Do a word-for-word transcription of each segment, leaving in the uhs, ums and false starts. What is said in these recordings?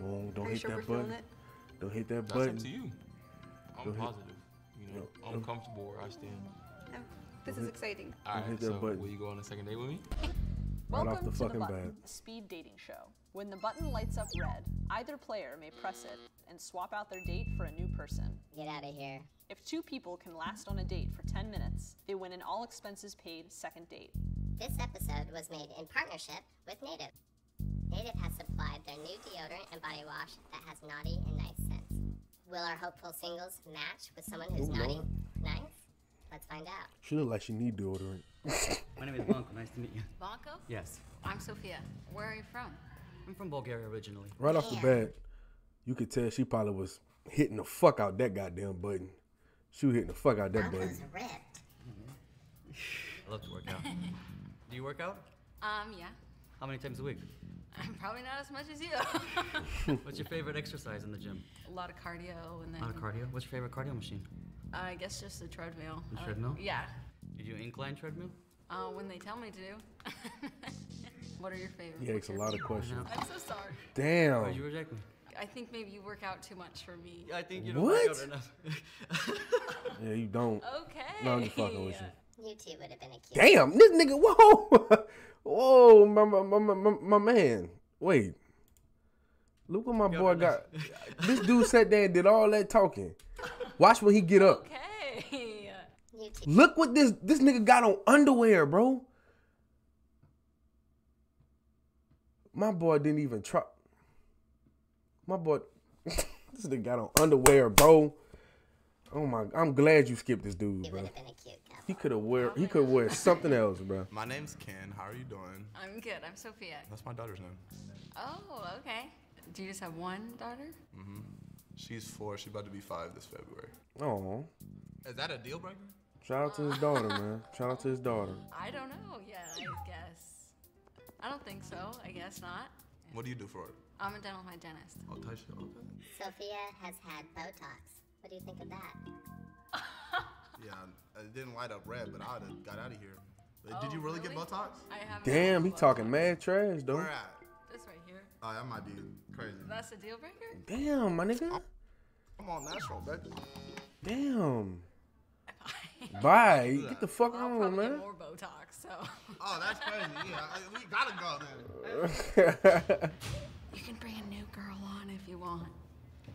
Boom, don't hit that button. Don't hit that button. That's up to you. I'm positive. You know, I'm comfortable where I stand. This is exciting. All right, so will you go on a second date with me? Welcome to The Button, speed dating show. When the button lights up red, either player may press it and swap out their date for a new person. Get out of here. If two people can last on a date for ten minutes, they win an all-expenses-paid second date. This episode was made in partnership with Native. Native has supplied their new deodorant and body wash that has naughty and nice scents. Will our hopeful singles match with someone who's Ooh, naughty, Lord. nice? Let's find out. She look like she need deodorant. My name is Blanco. Nice to meet you. Blanco? Yes. I'm Sophia. Where are you from? I'm from Bulgaria originally. Right off the bat, you could tell she probably was hitting the fuck out that goddamn button. She was hitting the fuck out that I button. Was ripped. Mm-hmm. I love to work out. Do you work out? Um, yeah. How many times a week? I'm probably not as much as you. What's your favorite exercise in the gym? A lot of cardio. And then... A lot of cardio? What's your favorite cardio machine? Uh, I guess just the treadmill. The treadmill? Like, yeah. Did you incline treadmill? Uh, when they tell me to. What are your favorites? He asks a lot of questions. I'm so sorry. Damn. Why'd you reject me? I think maybe you work out too much for me. I think you don't what? work out enough. Yeah, you don't. Okay. No, I'm just fucking with you. You two would have been a cute. Damn, this nigga, whoa. Whoa, my, my, my, my, my man. Wait. Look what my Yo, boy got. This dude sat there and did all that talking. Watch when he get up. Okay. Look what this, this nigga got on underwear, bro. My boy didn't even try. My boy, this nigga got on underwear, bro. Oh my! I'm glad you skipped this dude, bro. He would have been a cute couple. He could have wear. He could wear something else, bro. My name's Ken. How are you doing? I'm good. I'm Sophia. That's my daughter's name. Oh, okay. Do you just have one daughter? Mm-hmm. She's four. She's about to be five this February. Oh. Is that a deal breaker? Shout out to his daughter, man. Shout out to his daughter. I don't know. Yeah, I guess. I don't think so. I guess not. What do you do for it? I'm a dental hygienist. I'll touch you. Okay. Sophia has had Botox. What do you think of that? Yeah, it didn't light up red, but I would have got out of here. Oh, did you really, really get Botox? I haven't. Damn, he talking Botox. Mad trash, though. Where at? This right here. Oh, that might be crazy. That's a deal breaker? Damn, my nigga. I'm all natural, baby. Damn. Bye. Bye. Get the fuck well, on, I'll man. Get more Botox, so. Oh, that's crazy. Yeah, I, we gotta go then. You can bring a new girl on if you want.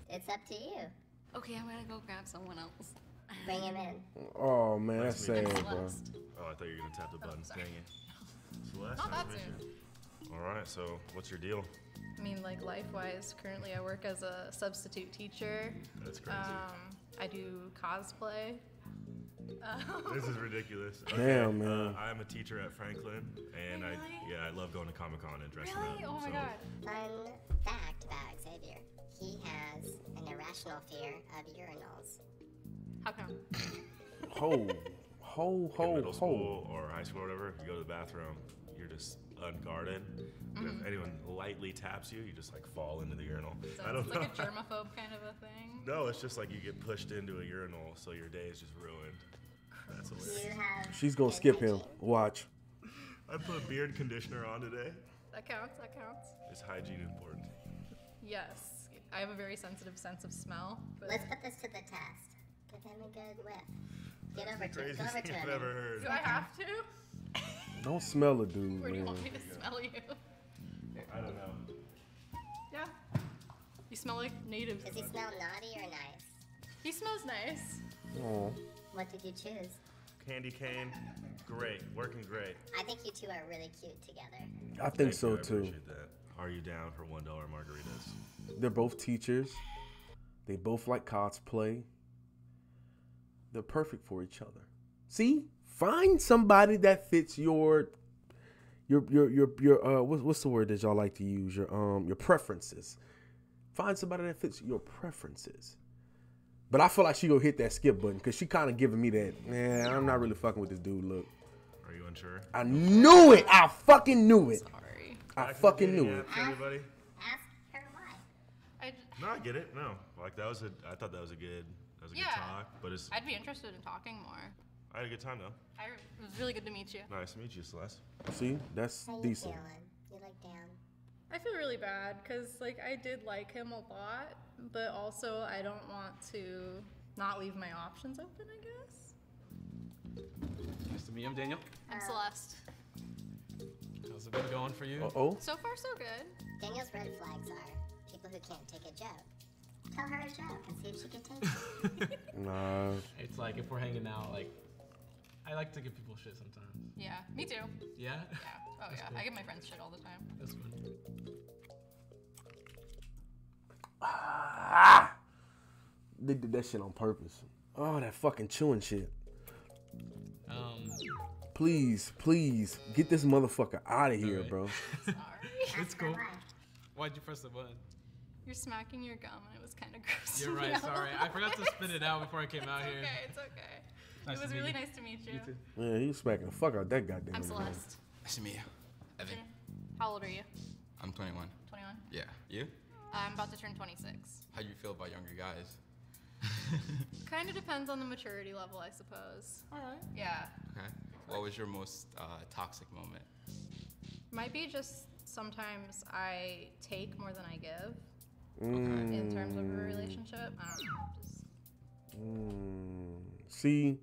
It's up to you. Okay, I'm gonna go grab someone else. Bring him in. Oh man, that's sad, bro. Oh, I thought you were gonna tap the button. Dang it. Not that soon. All right, so what's your deal? I mean, like life-wise, currently I work as a substitute teacher. That's crazy. Um, I do cosplay. Oh. This is ridiculous. Okay, damn, man. Uh, I am a teacher at Franklin, and really? I yeah, I love going to Comic-Con and dressing really? up. Really? Oh my so. god. Fun fact about Xavier: he has an irrational fear of urinals. How come? Ho, ho, ho, in middle school ho. or high school or whatever, you go to the bathroom, you're just unguarded. Mm-hmm. If anyone lightly taps you, you just like fall into the urinal. So I don't it's know. Like a germaphobe kind of a thing. No, it's just like you get pushed into a urinal, so your day is just ruined. That's hilarious. She's gonna skip him. Watch. I put beard conditioner on today. That counts. That counts. Is hygiene important? Yes, I have a very sensitive sense of smell. But... Let's put this to the test. Give him a good whiff. Get over to it. Go over to him. I've never heard. Do I have to? Don't smell a dude, Where man. Or do you want me to smell you? I don't know. Yeah. You smell like native. Does he smell naughty or nice? He smells nice. Aww. What did you choose? Candy cane. Great. Working great. I think you two are really cute together. I think Thank so, you. I too. appreciate that. Are you down for one dollar margaritas? They're both teachers. They both like cosplay. They're perfect for each other. See? Find somebody that fits your, your, your, your, your uh, what's, what's the word that y'all like to use? Your, um, your preferences. Find somebody that fits your preferences. But I feel like she gonna hit that skip button because she kind of giving me that, yeah, I'm not really fucking with this dude look. Are you unsure? I knew it. I fucking knew it. Sorry. I fucking knew it. Everybody. Ask her why. I just... No, I get it. No, like that was a, I thought that was a good, that was a yeah. good talk. But it's. I'd be interested in talking more. I had a good time, though. I, it was really good to meet you. Nice to meet you, Celeste. See? That's How you decent. Feeling? You look down. I feel really bad because, like, I did like him a lot, but also I don't want to not leave my options open, I guess. Nice to meet you. I'm Daniel. I'm Celeste. How's it been going for you? Uh-oh. So far, so good. Daniel's red flags are people who can't take a joke. Tell her a joke and see if she can take it. No. It's like if we're hanging out, like, I like to give people shit sometimes. Yeah, me too. Yeah? Yeah. Oh, That's yeah. Good. I give my friends shit all the time. That's good. Ah! They did that shit on purpose. Oh, that fucking chewing shit. Um. Please, please, get this motherfucker out of here, right. bro. Sorry. It's cool. Why'd you press the button? You're smacking your gum, and it was kind of gross. You're right, sorry. I forgot to spit it out before I came out here. It's okay, it's okay. Nice it was really you. nice to meet you. you too. Yeah, he was smacking the fuck out that goddamn. I'm Celeste. Man. Nice to meet you. Evan. How old are you? I'm twenty-one. twenty-one? Yeah. You? I'm about to turn twenty-six. How do you feel about younger guys? Kind of depends on the maturity level, I suppose. All right. Yeah. Okay. What was your most uh, toxic moment? Might be just sometimes I take more than I give. Okay. In terms of a relationship, I don't know. Just... Mm, see,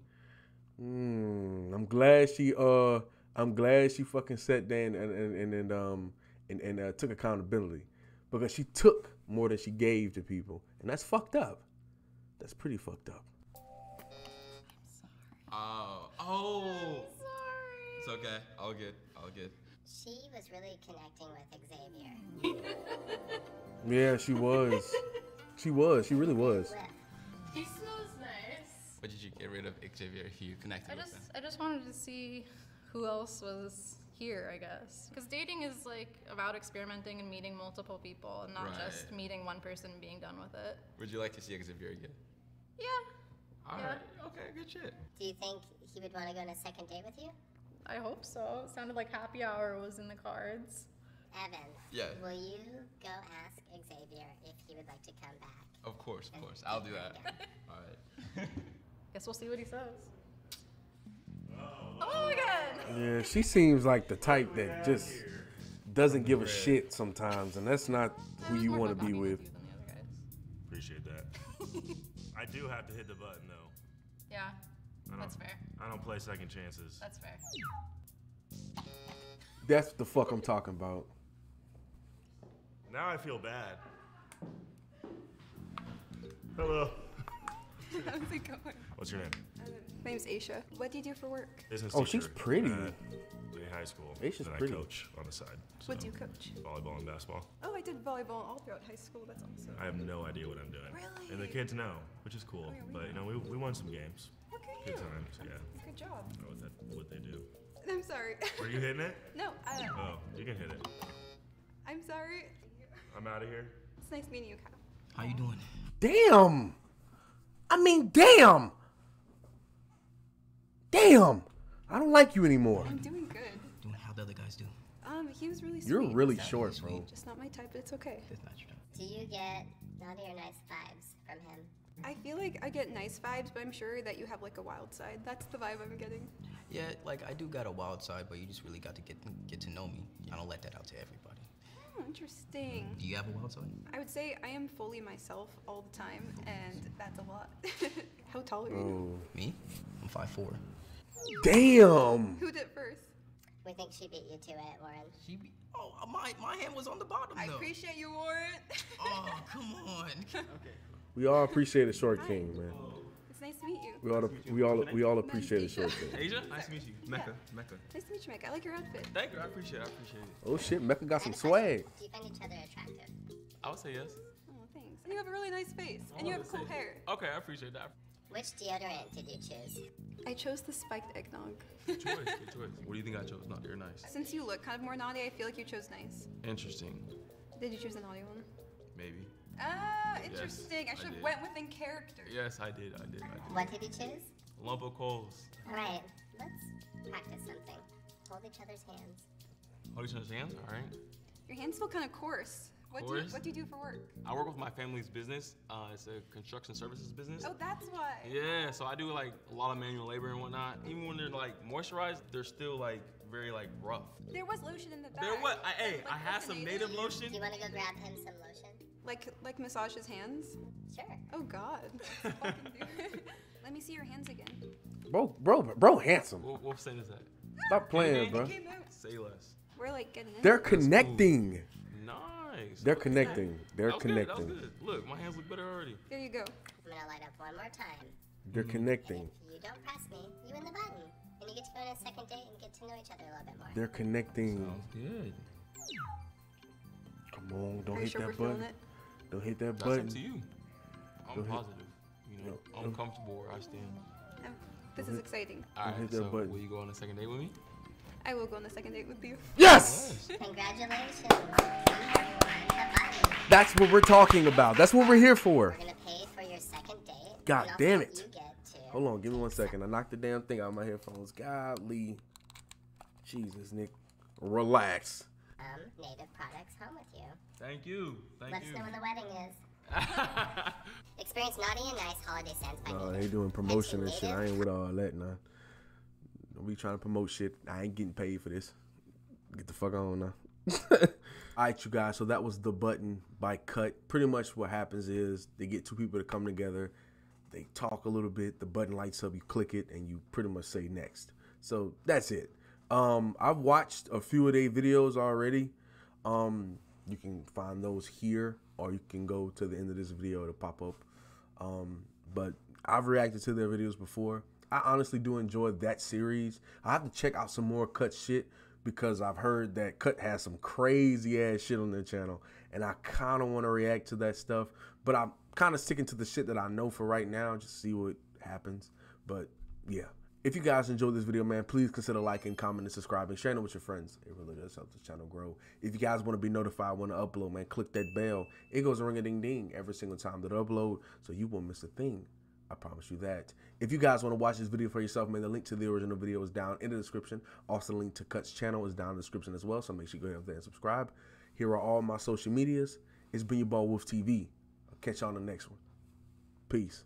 mm, I'm glad she. Uh, I'm glad she fucking sat down and and and, and um and and uh, took accountability, because she took more than she gave to people, and that's fucked up. That's pretty fucked up. I'm sorry. Oh, oh. I'm sorry. It's okay. All good. All good. She was really connecting with Xavier. Yeah, she was. She was. She really was. He smells nice. But did you get rid of Xavier? You connected I with just, him? I just wanted to see who else was here, I guess. Because dating is like about experimenting and meeting multiple people, and not right. just meeting one person and being done with it. Would you like to see Xavier again? Yeah. All yeah. right. Okay, good shit. Do you think he would want to go on a second date with you? I hope so. It sounded like happy hour was in the cards. Evan, yeah. will you go ask Xavier if he would like to come back? Of course, of course. I'll do that. All right. Guess we'll see what he says. Oh, oh my God. Yeah, she seems like the type that just doesn't give a shit sometimes, and that's not who you want to be with. Appreciate that. I do have to hit the button, though. Yeah. That's fair. I don't play second chances. That's fair. That's what the fuck I'm talking about. Now I feel bad. Hello. How's it going? What's your name? Uh, my name's Aisha. What do you do for work? Business teacher. Oh, she's pretty. Uh, in high school. Aisha's and pretty. I coach on the side. So what do you coach? Volleyball and basketball. Oh, I did volleyball all throughout high school. That's awesome. I have no idea what I'm doing. Really? And the kids know, which is cool. Oh, yeah, but, you know, we, we won some games. Good times, yeah. Good job. Oh, that, what they do. I'm sorry. Were you hitting it? No. Uh, oh, you can hit it. I'm sorry. I'm out of here. It's nice meeting you, Kyle. How you doing? Damn. I mean, damn. Damn. I don't like you anymore. I'm doing good. Doing how the other guys do. Um, he was really sweet. You're really short, sweet. bro. Just not my type, but it's okay. It's not your type. Do you get naughty or nice vibes from him? I feel like I get nice vibes, but I'm sure that you have like a wild side. That's the vibe I'm getting. Yeah, like I do got a wild side, but you just really got to get get to know me. I don't let that out to everybody. Oh, interesting. Do you have a wild side? I would say I am fully myself all the time, and that's a lot. How tall are you? Oh. Me? I'm five foot four. Damn! Who did first? We think she beat you to it, Warren. She beat. Oh, my, my hand was on the bottom, though. I appreciate you, Warren. Oh, come on. Okay. We all appreciate a short king, man. It's nice to meet you. We all, nice we all, we all appreciate nice a short king. Asia, nice to meet you. Mecca, yeah. Mecca. Nice to meet you, Mecca. I like your outfit. Thank you. I appreciate it. I appreciate it. Oh shit, Mecca got some swag. Do you find each other attractive? I would say yes. Oh, thanks. And you have a really nice face, and you have cool hair. Okay, I appreciate that. Which deodorant did you choose? I chose the spiked eggnog. Good choice, good choice. What do you think I chose? Naughty or nice? Since you look kind of more naughty, I feel like you chose nice. Interesting. Did you choose the naughty one? Maybe. Ah, interesting. Yes, I should have went within character. Yes, I did. I did. I did. What did you choose? Lump of coals. All right, let's practice something. Hold each other's hands. Hold each other's hands. All right. Your hands feel kind of coarse. What coarse? do you What do you do for work? I work with my family's business. Uh, it's a construction services business. Oh, that's why. Yeah. So I do like a lot of manual labor and whatnot. Even when they're like moisturized, they're still like very like rough. There was lotion in the bag. There was. I, hey, like, I had some Native lotion. Do you want to go grab him some lotion? Like, like massage his hands? Sure. Oh God. Fucking do it. Let me see your hands again. Bro, bro, bro, handsome. What, what percent is that? Stop playing, bro. Say less. We're like getting in. They're connecting. Nice. They're Look connecting. They're connecting. Good. Good. Look, my hands look better already. Here you go. I'm gonna light up one more time. They're connecting. And if you don't press me, you win the button. And you get to go on a second date and get to know each other a little bit more. They're connecting. Sounds good. Come on, don't hit sure that button. Don't hit that That's button. That's up to you. I'm don't positive. Hit. You know, no, I'm no. comfortable where I stand. I'm, this don't is hit. exciting. All right, so button. will you go on a second date with me? I will go on the second date with you. Yes! Yes. Congratulations. That's what we're talking about. That's what we're here for. We're gonna pay for your second date. God damn it. Hold on, give me one second. I knocked the damn thing out of my headphones. Golly. Jesus, Nick. Relax. Um, Native products home with you. Thank you. Thank Let you. Let us know when the wedding is. Experience naughty and nice holiday scents by Native. No, they doing promotion and, and shit. I ain't with all that, nah. We trying to promote shit. I ain't getting paid for this. Get the fuck on now. Alright, you guys. So that was The Button by Cut. Pretty much what happens is they get two people to come together. They talk a little bit. The button lights up. You click it, and you pretty much say next. So that's it. Um, I've watched a few of their videos already. Um, you can find those here, or you can go to the end of this video to pop up. Um, but I've reacted to their videos before. I honestly do enjoy that series. I have to check out some more Cut shit because I've heard that Cut has some crazy ass shit on their channel, and I kind of want to react to that stuff. But I'm kind of sticking to the shit that I know for right now, just see what happens. But yeah, if you guys enjoyed this video, man, please consider liking, commenting, subscribing, sharing it with your friends. It really does help this channel grow. If you guys want to be notified when I upload, man, click that bell. It goes ring a ding ding every single time that I upload, so you won't miss a thing. I promise you that. If you guys want to watch this video for yourself, man, the link to the original video is down in the description. Also, the link to Cut's channel is down in the description as well, so make sure you go ahead and subscribe. Here are all my social medias. It's been your boy, Wolf T V. I'll catch you on the next one. Peace.